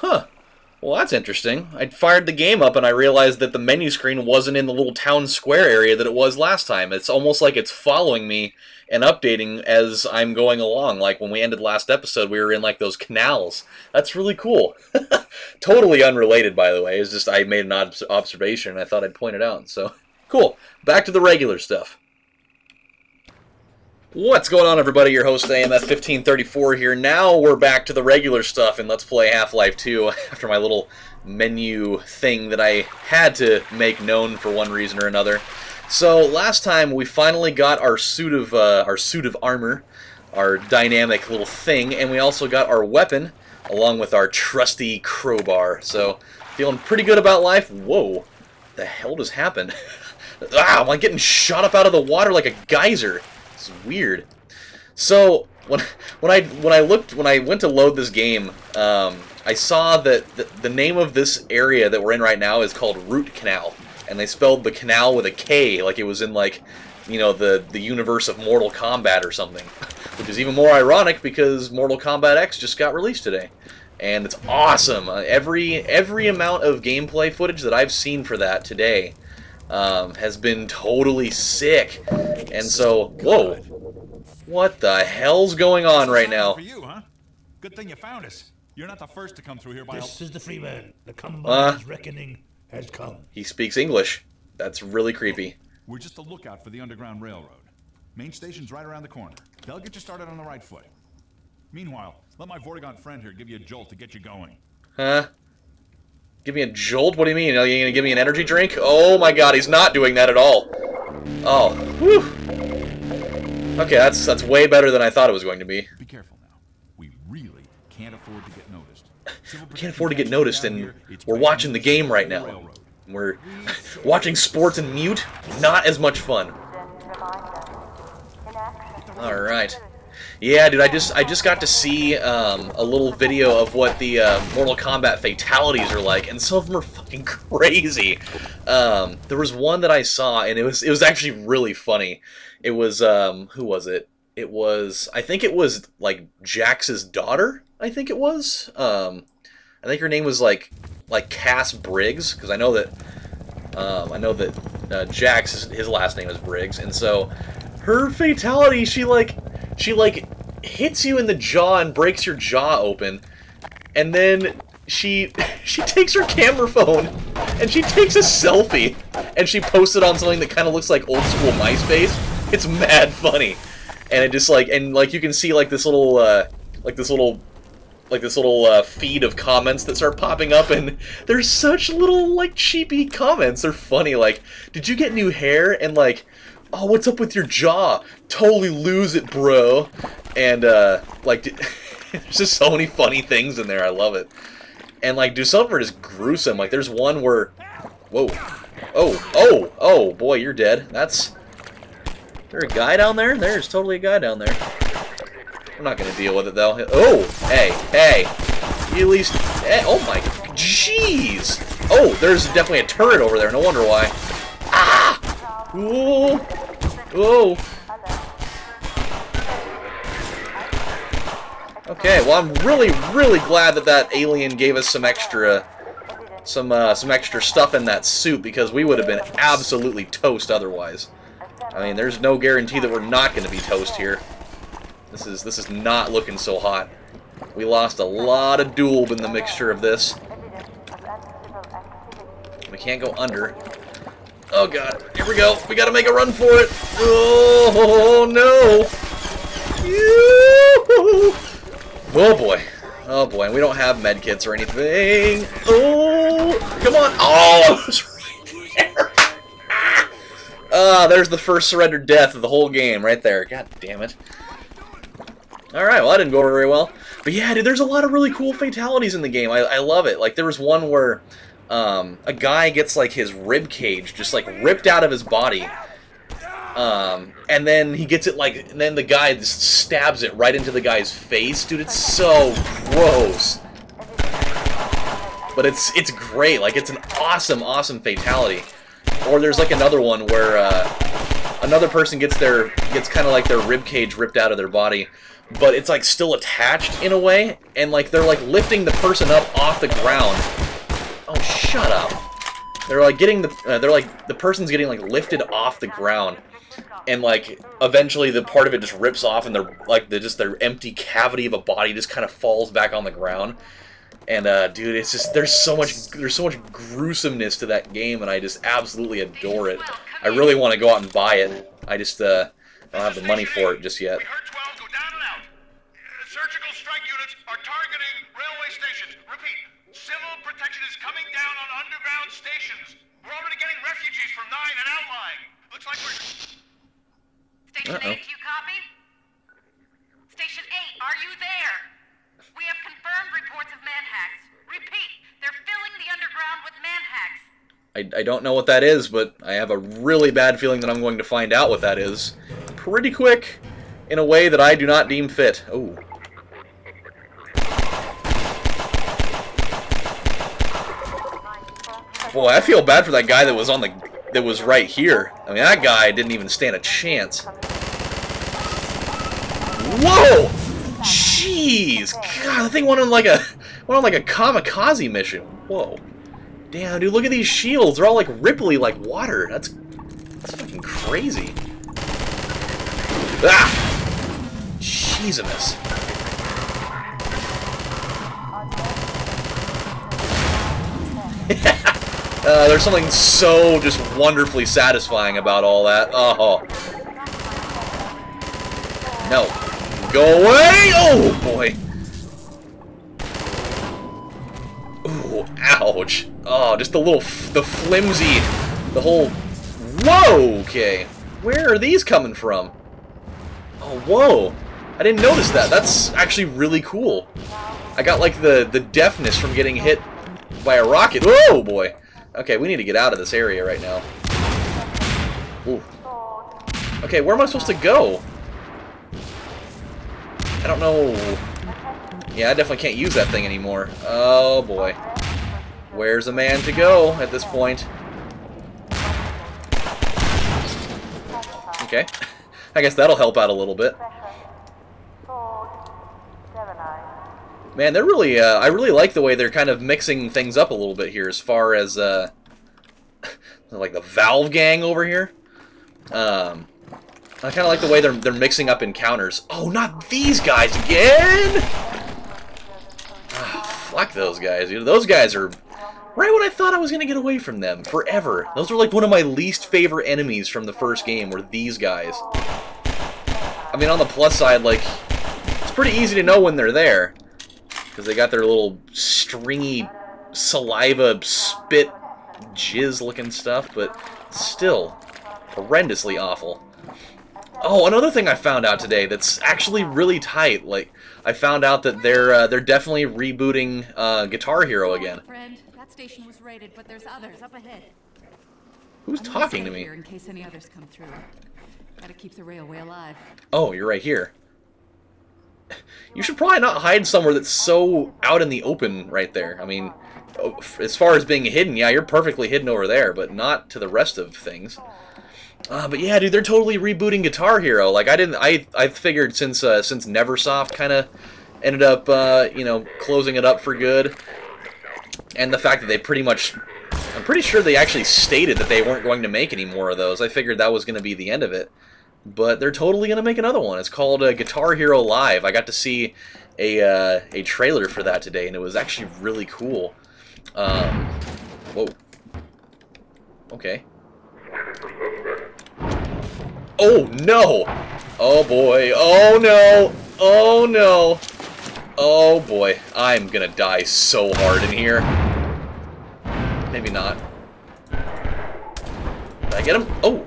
Huh. Well, that's interesting. I fired the game up and I realized that the menu screen wasn't in the little town square area that it was last time. It's almost like it's following me and updating as I'm going along. Like when we ended last episode, we were in like those canals. That's really cool. Totally unrelated, by the way. It's just I made an observation and I thought I'd point it out. So, cool. Back to the regular stuff. What's going on, everybody? Your host, AMF1534 here. Now we're back to the regular stuff, and let's play Half-Life 2 after my little menu thing that I had to make known for one reason or another. So last time we finally got our suit of armor, our dynamic little thing, and we also got our weapon along with our trusty crowbar. So feeling pretty good about life. Whoa, what the hell just happened? Ah, I'm like getting shot up out of the water like a geyser. It's weird. So when I went to load this game, I saw that the name of this area that we're in right now is called Root Canal, and they spelled the canal with a K, like it was in, like, you know, the universe of Mortal Kombat or something, which is even more ironic because Mortal Kombat X just got released today, and it's awesome. Every amount of gameplay footage that I've seen for that today has been totally sick. And so, whoa, what the hell's going on right now? For you, huh? Good thing you found us. You're not the first to come through here. This is the free man. The Combat's reckoning has come. He speaks English. That's really creepy. We're just a lookout for the Underground Railroad. Main station's right around the corner. They'll get you started on the right foot. Meanwhile, let my Vortigaunt friend here give you a jolt to get you going. Huh? Give me a jolt? What do you mean? Are you gonna give me an energy drink? Oh my god, he's not doing that at all. Oh. Whew. Okay, that's way better than I thought it was going to be. Be careful now. We really can't afford to get noticed. We can't afford to get noticed, and we're watching the game right now. We're watching sports and mute. Not as much fun. Alright. Yeah, dude, I just got to see a little video of what the Mortal Kombat fatalities are like, and some of them are fucking crazy. There was one that I saw, and it was actually really funny. It was who was it? It was, I think it was like Jax's daughter. I think it was. I think her name was like Cass Briggs, because I know that Jax, his last name is Briggs, and so her fatality, she hits you in the jaw and breaks your jaw open, and then she takes her camera phone and she takes a selfie and she posts it on something that kind of looks like old school MySpace. It's mad funny, and it just like you can see like this little feed of comments that start popping up, and there's such little like cheapy comments. They're funny. Like, did you get new hair? And like, oh, what's up with your jaw? Totally lose it, bro. And, like, there's just so many funny things in there. I love it. And, like, do something that is gruesome. Like, there's one where... Whoa. Oh, oh, oh, boy, you're dead. That's... Is there a guy down there? There's totally a guy down there. I'm not going to deal with it, though. Oh, hey, hey. You at least... Hey, oh, my... Jeez. Oh, there's definitely a turret over there. No wonder why. Ah! Whoa! Whoa! Okay, well, I'm really glad that that alien gave us some extra stuff in that suit, because we would have been absolutely toast otherwise. I mean, there's no guarantee that we're not going to be toast here. This is not looking so hot. We lost a lot of doolb in the mixture of this. We can't go under. Oh god, here we go. We gotta make a run for it. Oh no. Oh boy. Oh boy, and we don't have med kits or anything. Oh, come on. Oh, I was right there. There's the first surrendered death of the whole game right there. God damn it. Alright, well, that didn't go very well. But yeah, dude, there's a lot of really cool fatalities in the game. I love it. Like, there was one where... a guy gets, like, his rib cage just, like, ripped out of his body. And then he gets it, like, and then the guy just stabs it right into the guy's face. Dude, it's so gross. But it's great. Like, it's an awesome, awesome fatality. Or there's, like, another one where, another person gets kind of, like, their rib cage ripped out of their body. but it's like still attached in a way, and like they're like lifting the person up off the ground. Oh, shut up. They're like getting the the person's getting like lifted off the ground, and like eventually the part of it just rips off, and they're like just their empty cavity of a body just kind of falls back on the ground. And dude, it's just there's so much gruesomeness to that game, and I just absolutely adore it. I really want to go out and buy it. I just I don't have the money for it just yet. We heard 12 go down and out. Surgical strike units are targeting railway stations. Repeat, civil protection is coming down on underground stations. We're already getting refugees from 9 and outlying. Looks like we're... Station 8, do you copy? Station 8, are you there? We have confirmed reports of manhacks. Repeat, they're filling the underground with manhacks. I don't know what that is, but I have a really bad feeling that I'm going to find out what that is pretty quick in a way that I do not deem fit. Oh. Boy, I feel bad for that guy that was on the right here. I mean, that guy didn't even stand a chance. Whoa! Jeez! God, that thing went on like a kamikaze mission. Whoa. Damn, dude, look at these shields. They're all like ripply like water. That's fucking crazy. Ah! Jesus. There's something so just wonderfully satisfying about all that. Oh. No. Go away! Oh, boy. Ooh, ouch. Oh, just the flimsy, the whole... Whoa, okay. Where are these coming from? Oh, whoa. I didn't notice that. That's actually really cool. I got, like, the deafness from getting hit by a rocket. Whoa, boy. Okay, we need to get out of this area right now. Ooh. Okay, where am I supposed to go? I don't know. Yeah, I definitely can't use that thing anymore. Oh, boy. Where's a man to go at this point? Okay. I guess that'll help out a little bit. Man, they're really, I really like the way they're kind of mixing things up a little bit here as far as, like the Valve gang over here. I kind of like the way they're mixing up encounters. Oh, not these guys again! Fuck those guys, dude. Those guys are right when I thought I was going to get away from them forever. Those were like one of my least favorite enemies from the first game were these guys. I mean, on the plus side, like, it's pretty easy to know when they're there. Because they got their little stringy saliva spit jizz looking stuff, but still horrendously awful. Oh, another thing I found out today that's actually really tight. Like, I found out that they're definitely rebooting Guitar Hero again. Friend, that station was raided, but there's others up ahead. Who's talking to me? In case any others come through. Gotta keep the railway alive. Oh, you're right here. You should probably not hide somewhere that's so out in the open right there. I mean, as far as being hidden, yeah, you're perfectly hidden over there, but not to the rest of things. But yeah, dude, they're totally rebooting Guitar Hero. Like, I figured since Neversoft kind of ended up, you know, closing it up for good, and the fact that they pretty much, I'm pretty sure they actually stated that they weren't going to make any more of those. I figured that was going to be the end of it. But they're totally going to make another one. It's called Guitar Hero Live. I got to see a trailer for that today, and it was actually really cool. Whoa. Okay. Oh, no! Oh, boy. Oh, no! Oh, no! Oh, boy. I'm going to die so hard in here. Maybe not. Did I get him? Oh!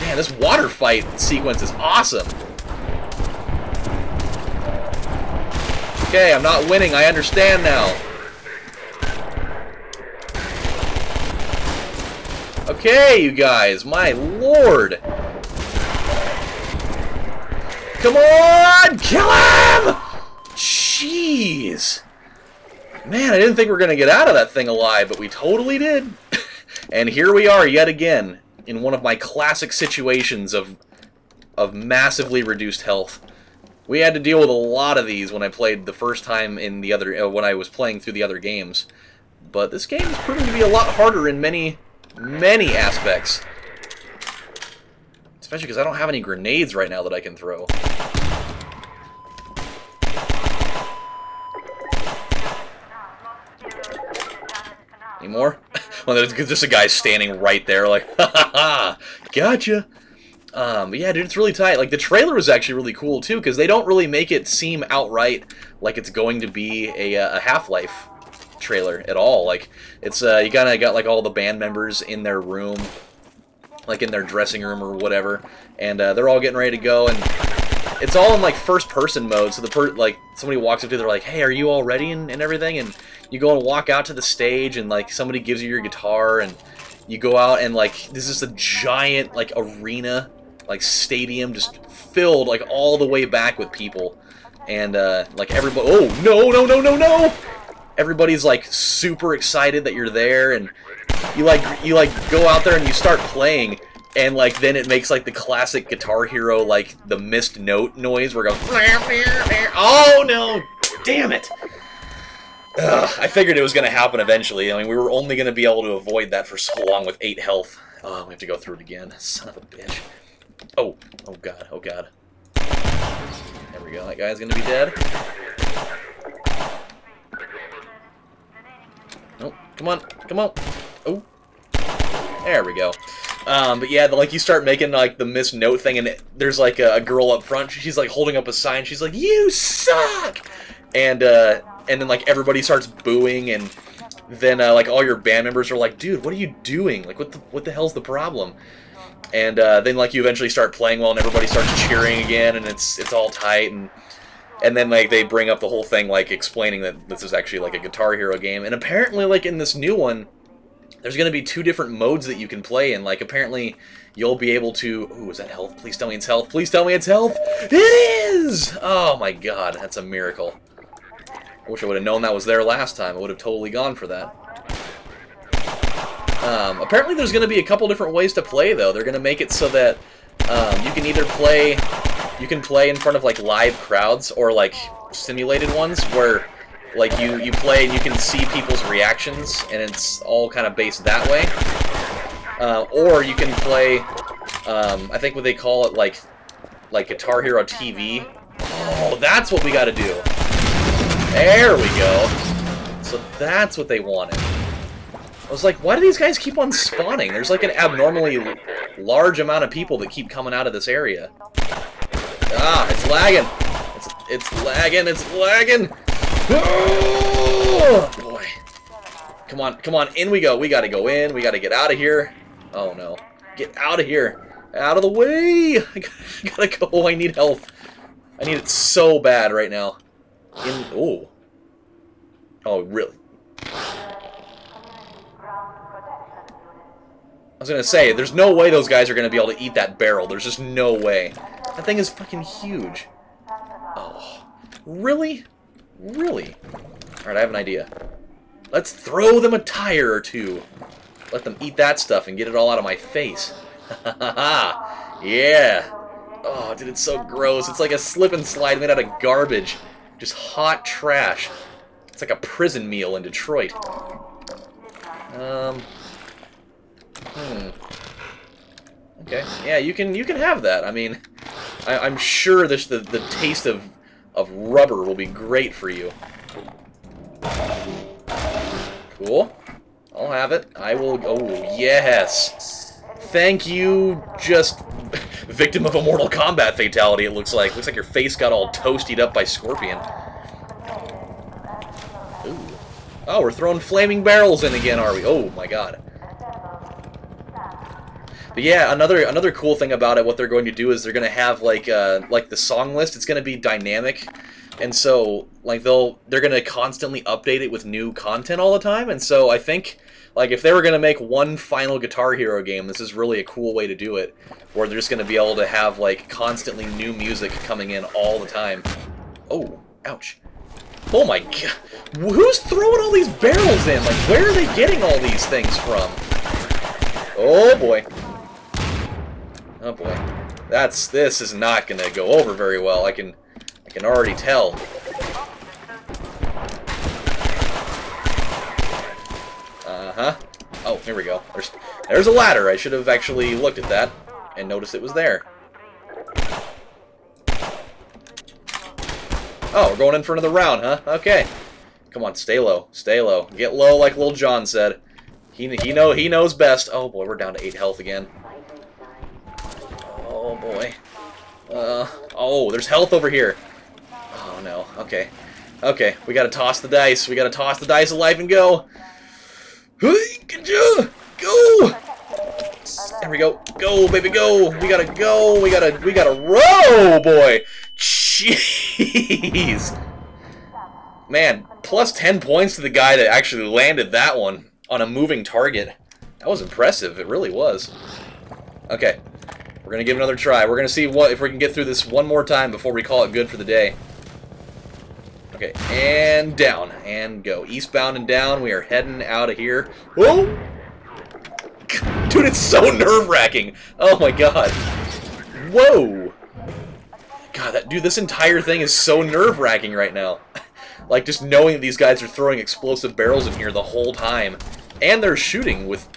Man, this water fight sequence is awesome. Okay, I'm not winning. I understand now. Okay, you guys. My lord. Come on! Kill him! Jeez. Man, I didn't think we were going to get out of that thing alive, but we totally did. And here we are yet again. In one of my classic situations of massively reduced health. We had to deal with a lot of these when I played the first time in the other, when I was playing through the other games. But this game is proving to be a lot harder in many aspects. Especially because I don't have any grenades right now that I can throw. Any more? Well, there's just a guy standing right there like, ha ha ha, gotcha. But yeah, dude, it's really tight. Like, the trailer was actually really cool, too, because they don't really make it seem outright like it's going to be a Half-Life trailer at all. Like, it's, you kind of got, like, all the band members in their room, like, in their dressing room or whatever, and they're all getting ready to go, and it's all in, like, first-person mode, so the like, somebody walks up to you, they're like, hey, are you all ready, and everything, and you go and walk out to the stage, and, like, somebody gives you your guitar, and you go out, and, like, this is a giant, like, arena, like, stadium just filled, like, all the way back with people, and, like, everybody, oh, no, no, no, no, no, everybody's, like, super excited that you're there, and you, like, go out there and you start playing, and, like, then it makes, like, the classic Guitar Hero, like, the missed note noise, where it goes, oh, no, damn it. Ugh, I figured it was going to happen eventually. I mean, we were only going to be able to avoid that for so long with 8 health. Oh, we have to go through it again. Son of a bitch. Oh, oh god, oh god. There we go, that guy's gonna be dead. Nope, come on, come on. Oh, there we go. But yeah, like, you start making, like, the missed note thing, and there's, like, a girl up front. She's, like, holding up a sign. She's like, you suck! And then, like, everybody starts booing, and then, like, all your band members are like, dude, what are you doing? Like, what the hell's the problem? And then, like, you eventually start playing well, and everybody starts cheering again, and it's all tight, and then, like, they bring up the whole thing, like, explaining that this is actually, like, a Guitar Hero game, and apparently, like, in this new one, there's going to be 2 different modes that you can play in. Like, apparently, you'll be able to... Ooh, is that health? Please tell me it's health. Please tell me it's health. It is! Oh, my God. That's a miracle. I wish I would have known that was there last time. I would have totally gone for that. Apparently there's going to be a couple different ways to play, though. They're going to make it so that you can either play... You can play in front of, like, live crowds or, like, simulated ones where, like, you play and you can see people's reactions, and it's all kind of based that way. Or you can play, I think what they call it, like Guitar Hero TV. Oh, that's what we got to do. There we go. So that's what they wanted. I was like, why do these guys keep on spawning? There's like an abnormally large amount of people that keep coming out of this area. Ah, it's lagging. It's lagging, it's lagging. Oh, boy. Come on, in we go. We gotta go in, we gotta get out of here. Oh no. Get out of here. Out of the way. I gotta go. Oh, I need health. I need it so bad right now. In, oh. Oh, really? I was going to say, there's no way those guys are going to be able to eat that barrel. There's just no way. That thing is fucking huge. Oh. Really? Really? Alright, I have an idea. Let's throw them a tire or 2. Let them eat that stuff and get it all out of my face. Ha ha ha. Yeah. Oh, dude, it's so gross. It's like a slip and slide made out of garbage. Just hot trash. It's like a prison meal in Detroit. Okay. Yeah, you can have that. I mean, I'm sure this the taste of rubber will be great for you. Cool. I'll have it. I will. Oh yes. Thank you. Just victim of a Mortal Kombat fatality. It looks like. Looks like your face got all toasted up by Scorpion. Ooh. Oh, we're throwing flaming barrels in again, are we? Oh my God. But yeah, another cool thing about it, what they're going to do is they're going to have like the song list. It's going to be dynamic, and so like they're going to constantly update it with new content all the time. And so I think like if they were going to make one final Guitar Hero game, this is really a cool way to do it, where they're just going to be able to have like constantly new music coming in all the time. Oh, ouch! Oh my God, who's throwing all these barrels in? Like, where are they getting all these things from? Oh boy. Oh boy, this is not gonna go over very well. I can I can already tell. Uh-huh. Oh, here we go. There's a ladder. I should have actually looked at that and noticed it was there. Oh, we're going in for another round, huh? Okay. Come on, stay low. Stay low. Get low like Lil Jon said. He knows best. Oh, boy, we're down to 8 health again. Oh, boy. Oh, there's health over here. Oh, no. Okay. Okay, we gotta toss the dice. We gotta toss the dice alive and go. Go! There we go. Go, baby, go! We gotta go! We gotta row, boy! Jeez! Man, plus 10 points to the guy that actually landed that one on a moving target. That was impressive. It really was. Okay. We're going to give it another try. We're going to see if we can get through this one more time before we call it good for the day. Okay. And down. And go. Eastbound and down. We are heading out of here. Whoa! Dude, it's so nerve-wracking. Oh, my God. Whoa! God, that dude, this entire thing is so nerve-wracking right now. Like, just knowing that these guys are throwing explosive barrels in here the whole time. And they're shooting with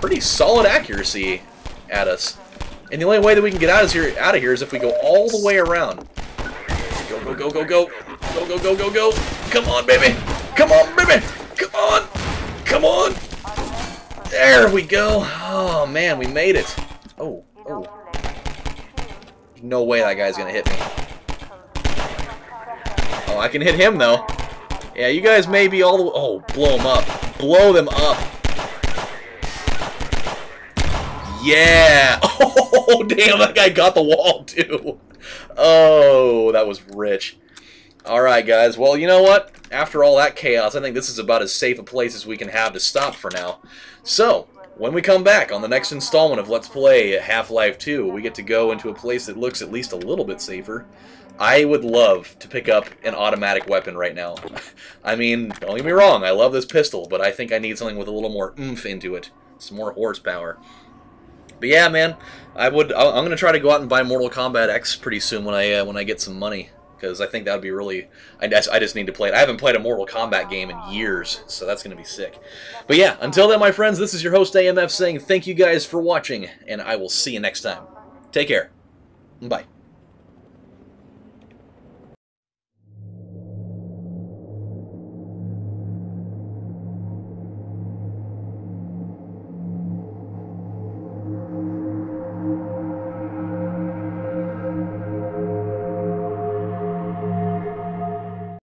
pretty solid accuracy at us. And the only way that we can get out of here is if we go all the way around. Go, go, go, go, go. Go, go, go, go, go. Come on, baby. Come on, baby. Come on. Come on. There we go. Oh, man, we made it. Oh, oh. No way that guy's going to hit me. Oh, I can hit him, though. Yeah, you guys may be all the... Oh, blow them up. Blow them up. Yeah! Oh, damn, that guy got the wall, too. Oh, that was rich. Alright, guys. Well, you know what? After all that chaos, I think this is about as safe a place as we can have to stop for now. So, when we come back on the next installment of Let's Play Half-Life 2, we get to go into a place that looks at least a little bit safer. I would love to pick up an automatic weapon right now. I mean, don't get me wrong, I love this pistol, but I think I need something with a little more oomph into it. Some more horsepower. But yeah, man, I'm going to try to go out and buy Mortal Kombat X pretty soon when I get some money. Because I think that would be really... I just need to play it. I haven't played a Mortal Kombat game in years, so that's going to be sick. But yeah, until then, my friends, this is your host, AMF, saying thank you guys for watching, and I will see you next time. Take care. Bye.